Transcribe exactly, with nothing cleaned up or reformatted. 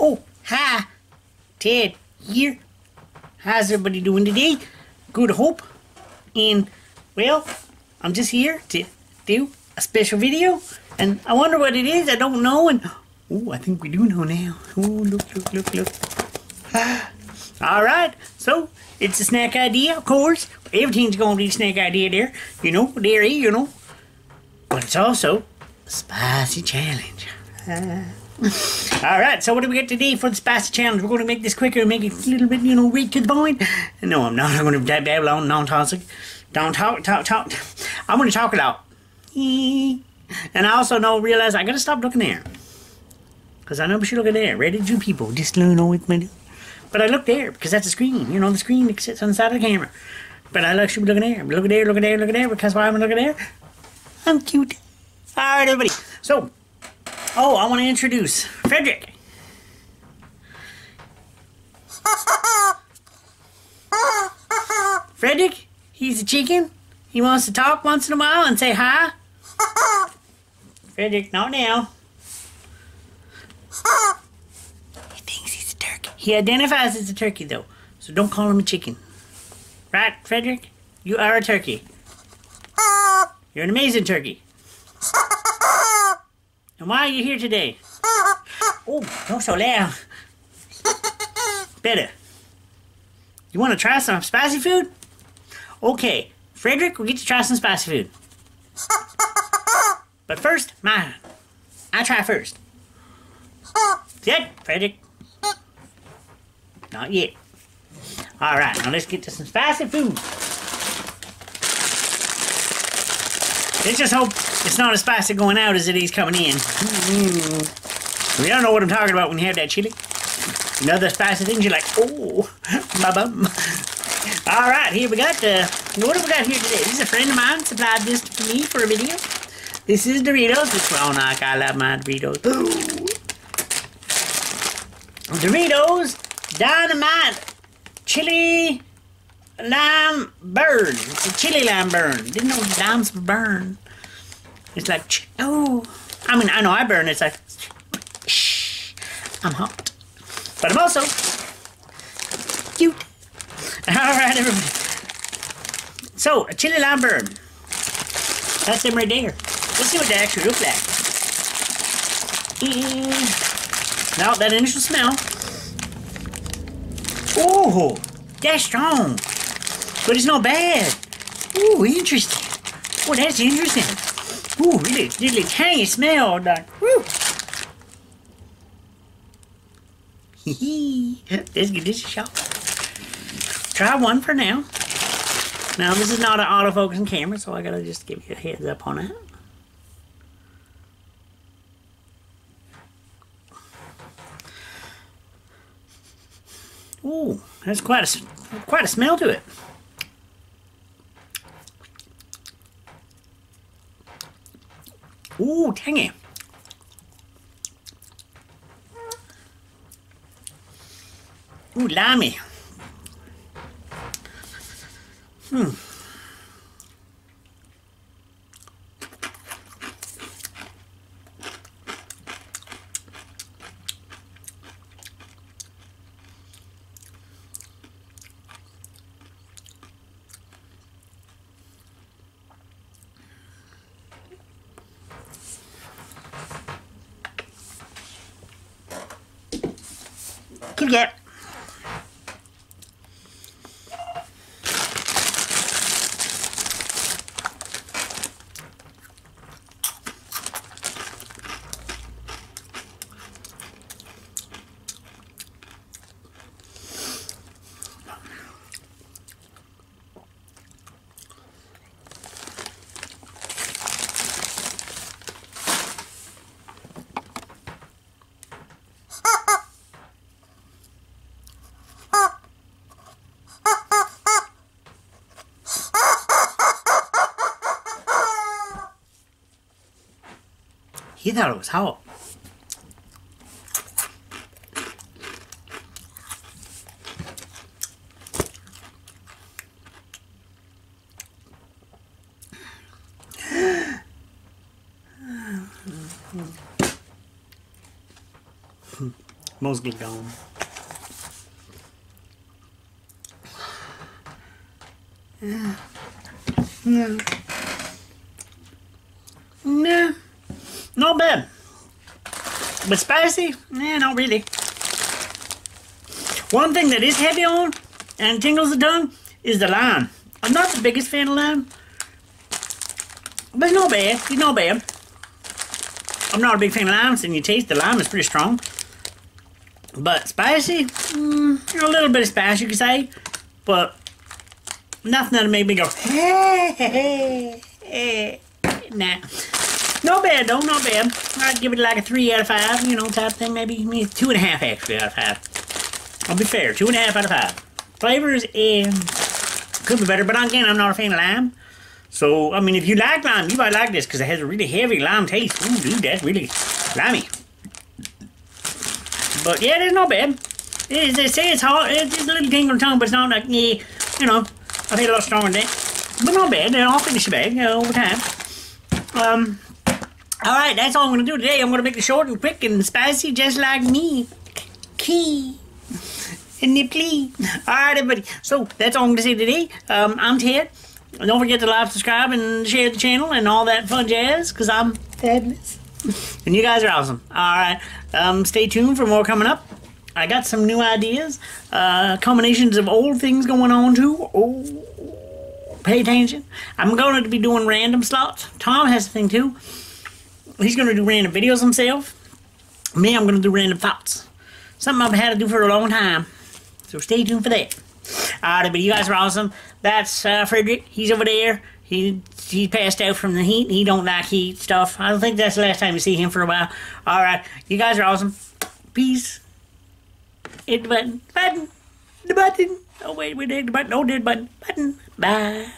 Oh, hi, Ted here. How's everybody doing today? Good hope. And, well, I'm just here to do a special video. And I wonder what it is. I don't know. And, oh, I think we do know now. Oh, look, look, look, look. Alright, so it's a snack idea, of course. Everything's gonna be a snack idea there. You know, dairy, you know. But it's also a spicy challenge. Alright, so what do we got today for the spicy challenge? We're gonna make this quicker and make it a little bit, you know, right to the point. No, I'm not. I'm gonna babble on, non-toxic. Don't talk, talk, talk. I'm gonna talk it out. And I also know, realize I gotta stop looking there. Because I know we should look at there. Ready to people. Just learn all with me. But I look there because that's a screen. You know, the screen that sits on the side of the camera. But I should be looking there. Look at there, look at there, look at there. Because why am I looking there? I'm cute. All right, everybody. So, oh, I want to introduce Frederick. Frederick, he's a chicken. He wants to talk once in a while and say hi. Frederick, not now. He thinks he's a turkey. He identifies as a turkey, though. So don't call him a chicken. Right, Frederick? You are a turkey. You're an amazing turkey. And why are you here today? Oh, don't so loud. Better. You want to try some spicy food? Okay, Frederick, we'll get to try some spicy food. But first, mine. I try first. Yet, Frederick. Not yet. Alright, now let's get to some spicy food. Let's just hope it's not as spicy going out as it is coming in. Mm-hmm. We don't know what I'm talking about when you have that chili. Another spicy thing, you're like, oh, ba-bum. Alright, here we got the. What have we got here today? This is a friend of mine supplied this to me for a video. This is Doritos. This one, like, I love my Doritos. Ooh. Doritos Dinamita Chile Lime Burn. It's a chili lime burn. Didn't know limes burn. It's like, oh. I mean, I know I burn. It's like, shh. I'm hot. But I'm also cute. Alright, everybody. So, a chili lime burn. That's them right there. Let's see what they actually look like. Mm. Now that initial smell. Oh, that's strong. But it's not bad. Ooh, interesting. Oh, that's interesting. Ooh, really, really tangy smell. Like, woo. Hee hee. Let's give this a shot. Try one for now. Now, this is not an autofocusing camera, so I gotta just give you a heads up on it. Ooh, that's quite a, quite a smell to it. Ooh, tangy. Ooh, limey. Hmm. Could get. He thought it was hot. Mostly gone. No. No. No. Not bad. But spicy? Nah, not really. One thing that is heavy on and tingles the tongue is the lime. I'm not the biggest fan of lime, but it's not bad. It's not bad. I'm not a big fan of limes, and you taste the lime is pretty strong. But spicy, mm, a little bit of spice you could say, but nothing that'll make me go, hey, hey, hey, hey. Nah. Not bad though, not bad. I'd give it like a three out of five, you know, type thing, maybe. Maybe two and a half actually out of five. I'll be fair, two and a half out of five. Flavors eh, could be better, but again, I'm not a fan of lime. So, I mean, if you like lime, you might like this because it has a really heavy lime taste. Ooh, dude, that's really limey. But, yeah, it's not bad. It is, they say it's hot. It's a little tingle tongue, but it's not like, eh, you know, I've had a lot stronger than that. But not bad. I'll finish the bag, you know, over time. Um, Alright, that's all I'm going to do today. I'm going to make it short and quick and spicy, just like me. Key. And nipply. Alright, everybody. So, that's all I'm going to say today. Um, I'm Ted. And don't forget to like, subscribe, and share the channel and all that fun jazz, because I'm fabulous. And you guys are awesome. Alright, um, stay tuned for more coming up. I got some new ideas, uh, combinations of old things going on too. Oh, pay attention. I'm going to be doing random slots. Tom has a thing too. He's going to do random videos himself. Me, I'm going to do random thoughts. Something I've had to do for a long time. So stay tuned for that. Alright, but you guys are awesome. That's uh, Frederick. He's over there. He he passed out from the heat. He don't like heat stuff. I don't think that's the last time you see him for a while. Alright, you guys are awesome. Peace. Hit the button. Button. The button. Oh, wait, we did the button. Oh, did the button. Button. Bye.